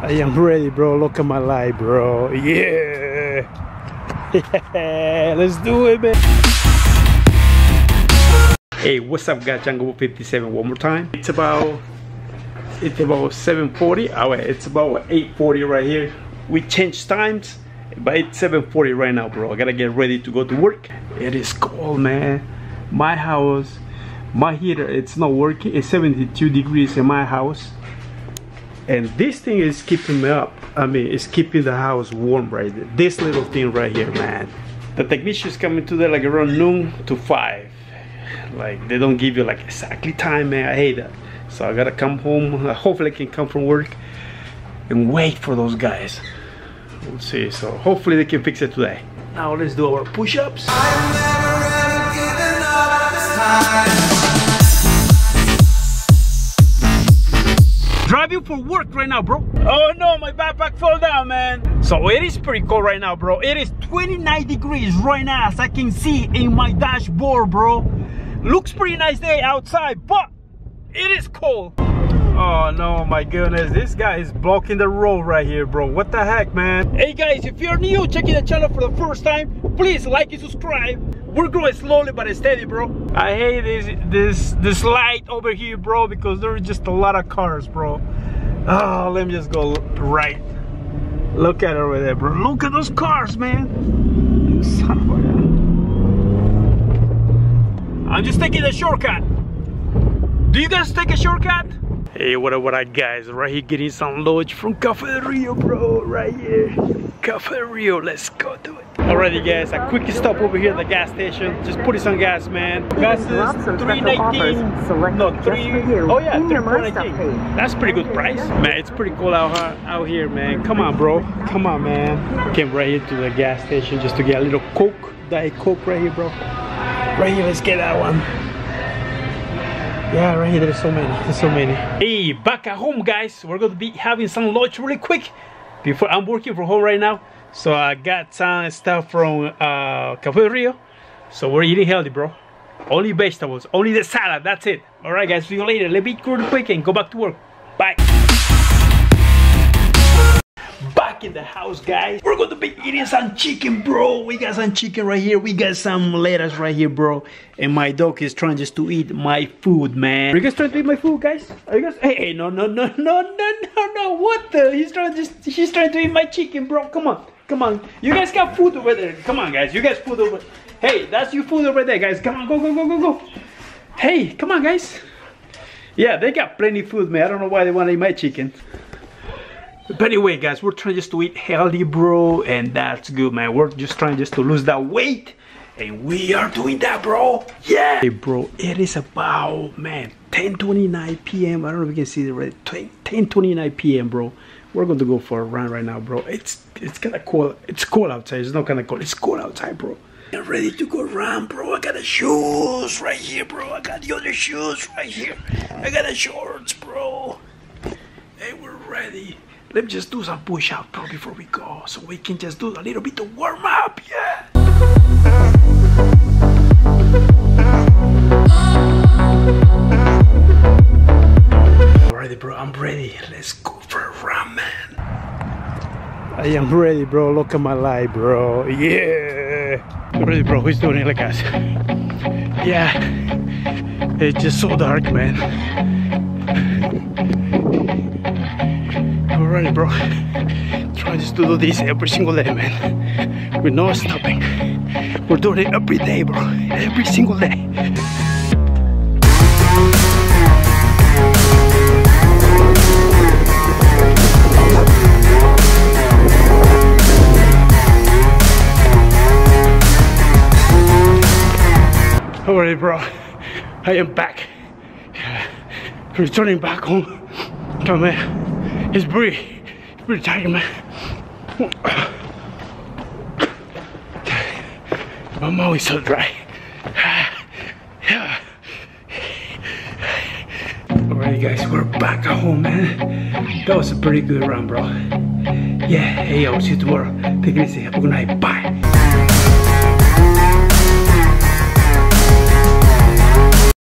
I am ready, bro. Look at my light, bro. Yeah. Yeah. Let's do it, man. Hey, what's up, guys? Jungle57 one more time. It's about 7:40. Oh, wait, it's about 8:40 right here. We changed times, but it's 7:40 right now, bro. I gotta get ready to go to work. It is cold, man. My house, my heater, it's not working. It's 72 degrees in my house. And this thing is keeping me up. I mean, it's keeping the house warm right there. This little thing right here, man. The technician is coming today like around noon to 5. Like, they don't give you like exactly time, man. I hate that. So I gotta come home. Hopefully I can come from work and wait for those guys. We'll see. So hopefully they can fix it today. Now let's do our push-ups. I'm never ever giving up this time. Driving for work right now, bro. Oh no, my backpack fell down, man. So it is pretty cold right now, bro. It is 29 degrees right now, as I can see in my dashboard, bro. Looks pretty nice day outside, but it is cold. Oh no, my goodness. This guy is blocking the road right here, bro. What the heck, man? Hey guys, if you're new checking the channel for the first time, please like and subscribe. We're growing slowly but steady, bro. I hate this light over here, bro, because there's just a lot of cars, bro. Oh, let me just go right. Look at it over there, bro. Look at those cars, man. Son of a gun. I'm just taking a shortcut. Do you guys take a shortcut? Hey, what up, guys? Right here, getting some lunch from Cafe Rio, bro. Right here, Cafe Rio. Let's go do it. Alrighty, guys, a quick stop over here at the gas station. Just put it on gas, man. Gas is 3.19. No, 3. Oh yeah, 3.19. That's pretty good price, man. It's pretty cold out here, man. Come on, bro. Come on, man. Came right here to the gas station just to get a little Coke, Diet Coke, right here, bro. Right here, let's get that one. Yeah, right here. There's so many. There's so many. Hey, back at home, guys. We're gonna be having some lunch really quick. Before I'm working from home right now. So I got some stuff from Cafe Rio. So we're eating healthy, bro. Only vegetables, only the salad, that's it. Alright guys, see you later. Let me eat real quick and go back to work. Bye. Back in the house, guys. We're going to be eating some chicken, bro. We got some chicken right here. We got some lettuce right here, bro. And my dog is trying just to eat my food, man. Are you guys trying to eat my food, guys? Are you guys? Hey, no. What the? She's trying to eat my chicken, bro. Come on. Come on, you guys got food over there. Come on, guys, you guys food over. Hey, that's your food over there, guys. Come on, go. Hey, come on, guys. Yeah, they got plenty of food, man. I don't know why they want to eat my chicken. But anyway, guys, we're trying just to eat healthy, bro, and that's good, man. We're just trying just to lose that weight, and we are doing that, bro. Yeah. Hey, bro, it is about, man, 10:29 p.m. I don't know if you can see it right. 10:29 p.m., bro. We're going to go for a run right now, bro. It's kind of cold. It's cold outside. It's not kind of cold. It's cold outside, bro. I'm ready to go run, bro. I got the shoes right here, bro. I got the other shoes right here. I got the shorts, bro. Hey, we're ready. Let me just do some push-up, bro, before we go. So we can just do a little bit of warm-up, yeah. Bro, I'm ready. Let's go for a run, man. I am ready, bro. Look at my light, bro. Yeah. I'm ready, bro. Who's doing it like us? Yeah. It's just so dark, man. I'm ready, bro. Trying just to do this every single day, man. We're not stopping. We're doing it every day, bro. Every single day. Alright, bro, I am back. Returning back home. Oh, man, it's pretty tired, man. My mouth is so dry. Alright, guys, we're back at home, man. That was a pretty good run, bro. Yeah, hey, I'll see you tomorrow. Take it easy. Have a good night. Bye.